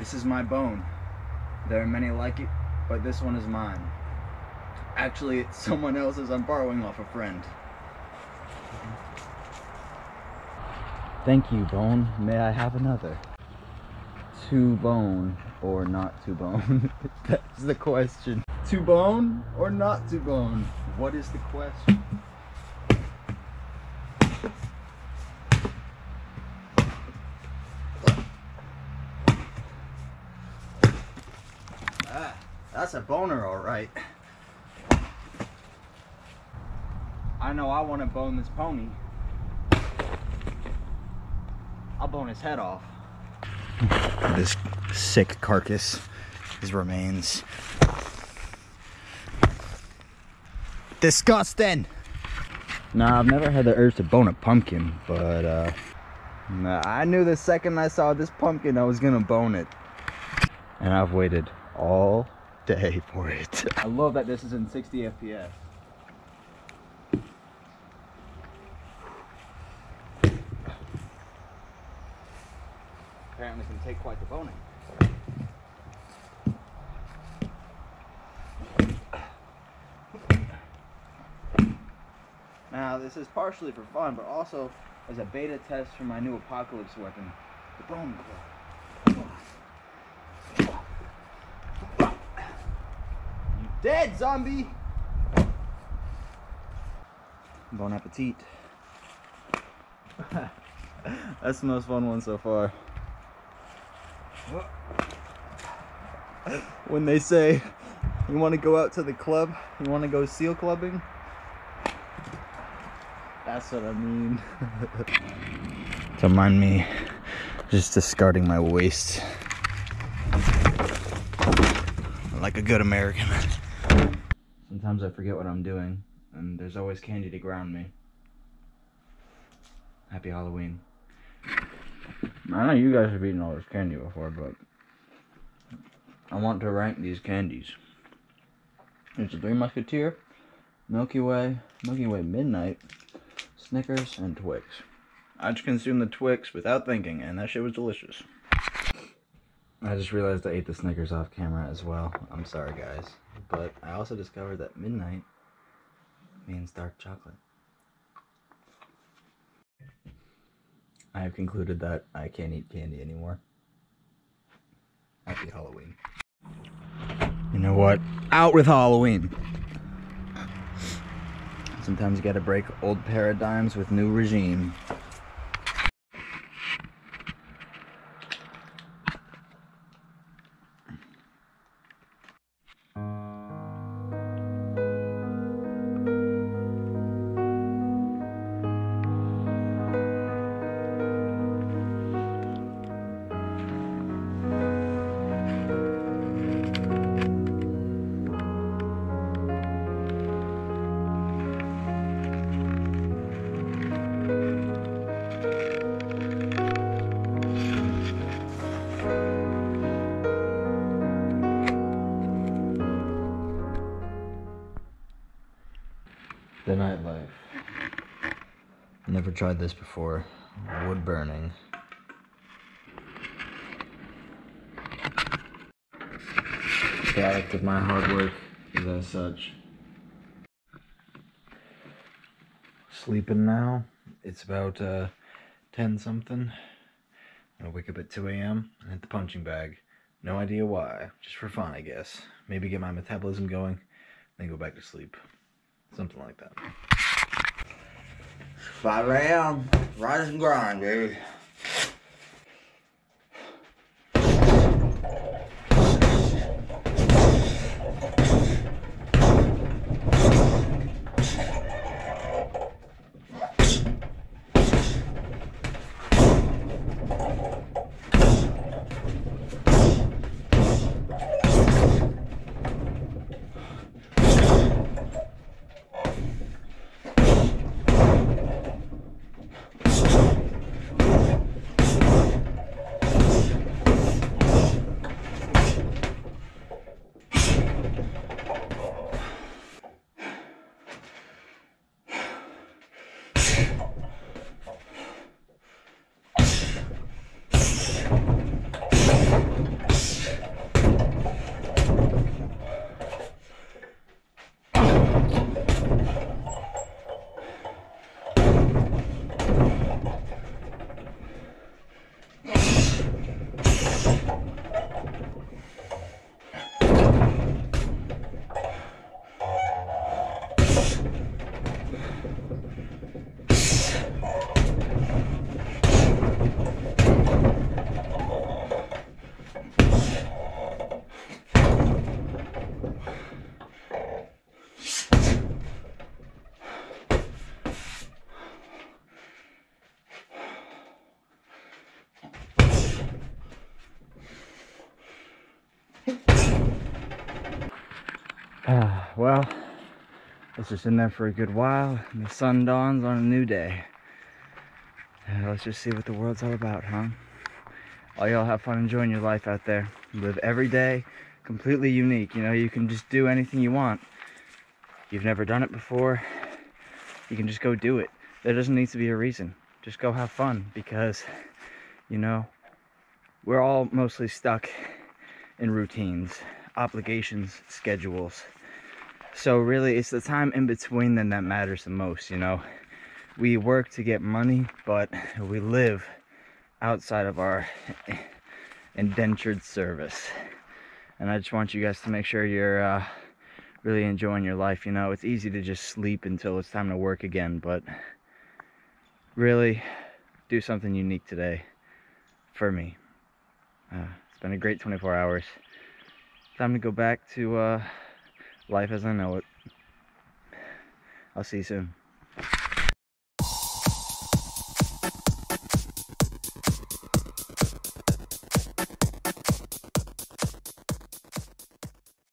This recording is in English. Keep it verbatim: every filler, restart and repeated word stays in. This is my bone. There are many like it, but this one is mine. Actually, it's someone else's. I'm borrowing off a friend. Thank you, bone. May I have another? To bone or not to bone? That's the question. To bone or not to bone? What is the question? Ah, that's a boner, all right. I know I want to bone this pony. I'll bone his head off. This sick carcass, his remains. Disgusting! Nah, I've never had the urge to bone a pumpkin, but uh, nah, I knew the second I saw this pumpkin I was gonna bone it. And I've waited all day for it. I love that this is in sixty F P S. Apparently can take quite the boning. Now this is partially for fun, but also as a beta test for my new apocalypse weapon, the bone claw. You dead, zombie! Bon appetit. That's the most fun one so far. When they say, you want to go out to the club? You want to go seal clubbing? That's what I mean. Don't mind me just discarding my waste. Like a good American. Sometimes I forget what I'm doing, and there's always candy to ground me. Happy Halloween. I know you guys have eaten all this candy before, but I want to rank these candies. It's Three Musketeer, Milky Way, Milky Way Midnight, Snickers, and Twix. I just consumed the Twix without thinking, and that shit was delicious. I just realized I ate the Snickers off camera as well. I'm sorry, guys. But I also discovered that midnight means dark chocolate. I have concluded that I can't eat candy anymore. Happy Halloween. You know what? Out with Halloween! Sometimes you gotta break old paradigms with new regime. The nightlife. Never tried this before. Wood burning. Product of my hard work is as such. Sleeping now. It's about uh, ten something. I wake up at two A M and hit the punching bag. No idea why. Just for fun, I guess. Maybe get my metabolism going, then go back to sleep. Something like that. five A M Rise and grind, baby. Well, let's just in there for a good while, and the sun dawns on a new day. And let's just see what the world's all about, huh? All y'all have fun enjoying your life out there. Live every day completely unique. You know, you can just do anything you want. You've never done it before, you can just go do it. There doesn't need to be a reason. Just go have fun, because, you know, we're all mostly stuck in routines, obligations, schedules. So really, it's the time in between then that matters the most, you know. We work to get money, but we live outside of our indentured service. And I just want you guys to make sure you're uh, really enjoying your life, you know. It's easy to just sleep until it's time to work again, but really, do something unique today for me. Uh, it's been a great twenty-four hours. Time to go back to uh, life as I know it. I'll see you soon.